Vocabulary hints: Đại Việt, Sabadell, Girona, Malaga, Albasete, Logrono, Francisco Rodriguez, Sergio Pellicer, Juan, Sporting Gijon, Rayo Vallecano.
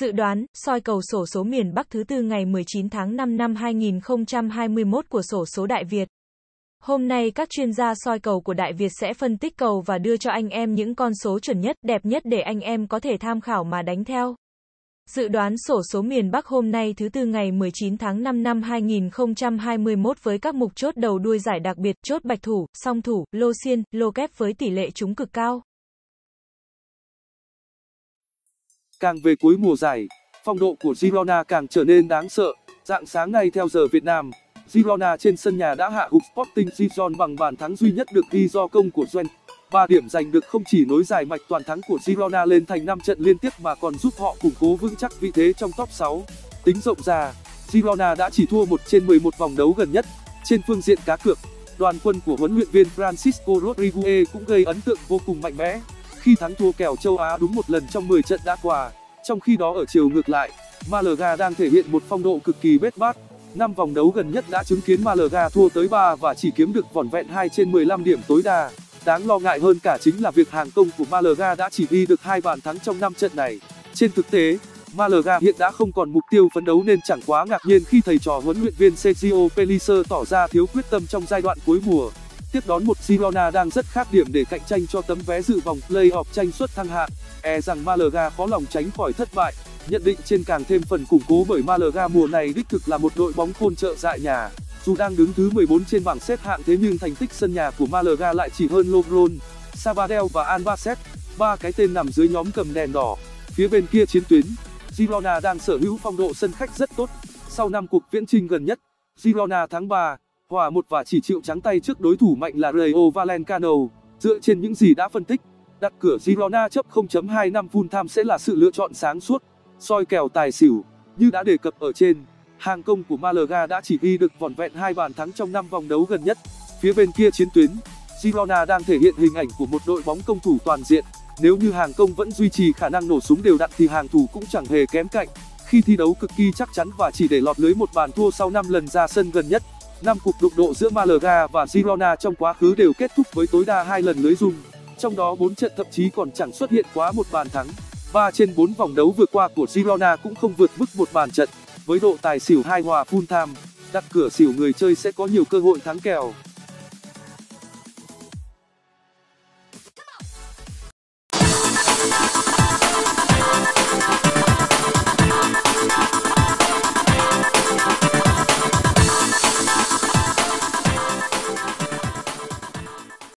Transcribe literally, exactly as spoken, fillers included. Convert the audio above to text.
Dự đoán, soi cầu xổ số miền Bắc thứ tư ngày mười chín tháng năm năm hai nghìn không trăm hai mươi mốt của xổ số Đại Việt. Hôm nay các chuyên gia soi cầu của Đại Việt sẽ phân tích cầu và đưa cho anh em những con số chuẩn nhất, đẹp nhất để anh em có thể tham khảo mà đánh theo. Dự đoán xổ số miền Bắc hôm nay thứ tư ngày mười chín tháng năm năm hai nghìn không trăm hai mươi mốt với các mục chốt đầu đuôi giải đặc biệt, chốt bạch thủ, song thủ, lô xiên, lô kép với tỷ lệ trúng cực cao. Càng về cuối mùa giải, phong độ của Girona càng trở nên đáng sợ. Rạng sáng nay theo giờ Việt Nam, Girona trên sân nhà đã hạ gục Sporting Gijon bằng bàn thắng duy nhất được ghi do công của Juan. ba điểm giành được không chỉ nối dài mạch toàn thắng của Girona lên thành năm trận liên tiếp mà còn giúp họ củng cố vững chắc vị thế trong top sáu. Tính rộng ra, Girona đã chỉ thua một trên mười một vòng đấu gần nhất. Trên phương diện cá cược, đoàn quân của huấn luyện viên Francisco Rodriguez cũng gây ấn tượng vô cùng mạnh mẽ, khi thắng thua kèo châu Á đúng một lần trong mười trận đã qua. Trong khi đó ở chiều ngược lại, Malaga đang thể hiện một phong độ cực kỳ bết bát. Năm vòng đấu gần nhất đã chứng kiến Malaga thua tới ba và chỉ kiếm được vỏn vẹn hai trên mười lăm điểm tối đa. Đáng lo ngại hơn cả chính là việc hàng công của Malaga đã chỉ ghi được hai bàn thắng trong năm trận này. Trên thực tế, Malaga hiện đã không còn mục tiêu phấn đấu nên chẳng quá ngạc nhiên khi thầy trò huấn luyện viên Sergio Pellicer tỏ ra thiếu quyết tâm trong giai đoạn cuối mùa. Tiếp đón một Girona đang rất khác điểm để cạnh tranh cho tấm vé dự vòng play-off tranh suất thăng hạng, e rằng Malaga khó lòng tránh khỏi thất bại. Nhận định trên càng thêm phần củng cố bởi Malaga mùa này đích thực là một đội bóng khôn chợ dại nhà. Dù đang đứng thứ mười bốn trên bảng xếp hạng, thế nhưng thành tích sân nhà của Malaga lại chỉ hơn Logrono, Sabadell và Albasete, ba cái tên nằm dưới nhóm cầm đèn đỏ. Phía bên kia chiến tuyến, Girona đang sở hữu phong độ sân khách rất tốt. Sau năm cuộc viễn chinh gần nhất, Girona thắng ba, hòa một và chỉ chịu trắng tay trước đối thủ mạnh là Rayo Vallecano. Dựa trên những gì đã phân tích, đặt cửa Girona chấp không chấm hai lăm full time sẽ là sự lựa chọn sáng suốt. Soi kèo tài xỉu, như đã đề cập ở trên, hàng công của Malaga đã chỉ ghi được vỏn vẹn hai bàn thắng trong năm vòng đấu gần nhất. Phía bên kia chiến tuyến, Girona đang thể hiện hình ảnh của một đội bóng công thủ toàn diện. Nếu như hàng công vẫn duy trì khả năng nổ súng đều đặn thì hàng thủ cũng chẳng hề kém cạnh, khi thi đấu cực kỳ chắc chắn và chỉ để lọt lưới một bàn thua sau năm lần ra sân gần nhất. Năm cuộc đụng độ giữa Malaga và Girona trong quá khứ đều kết thúc với tối đa hai lần lưới rung, trong đó bốn trận thậm chí còn chẳng xuất hiện quá một bàn thắng. ba trên bốn vòng đấu vừa qua của Girona cũng không vượt mức một bàn trận. Với độ tài xỉu hai hòa full time, đặt cửa xỉu người chơi sẽ có nhiều cơ hội thắng kèo.